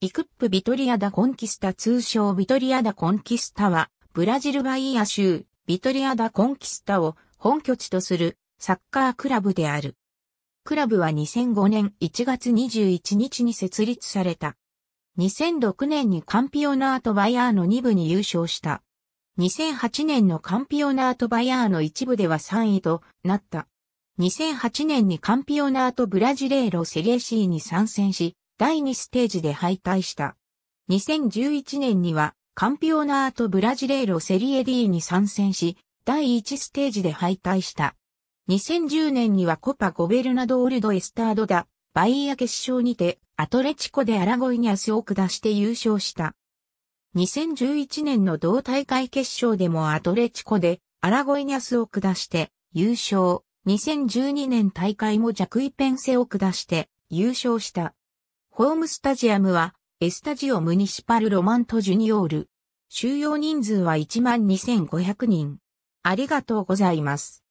イクップ・ビトリア・ダ・コンキスタ通称ビトリア・ダ・コンキスタは、ブラジルバイア州、ビトリア・ダ・コンキスタを本拠地とするサッカークラブである。クラブは2005年1月21日に設立された。2006年にカンピオナート・バイアーノ2部に優勝した。2008年のカンピオナート・バイアーノ1部では3位となった。2008年にカンピオナート・ブラジレーロ・セリエ C に参戦し、第2ステージで敗退した。2011年にはカンピオナート・ブラジレーロ・セリエ D に参戦し、第1ステージで敗退した。2010年にはコパ・ゴベルナドール・ド・エスタード・ダ・バイア決勝にて、アトレチコ・デ・アラゴイニャスを下して優勝した。2011年の同大会決勝でもアトレチコ・デ・アラゴイニャスを下して優勝。2012年大会もジャクイペンセを下して優勝した。ホームスタジアムはエスタジオ・ムニシパル・ロマント・ジュニオール。収容人数は12,500人。ありがとうございます。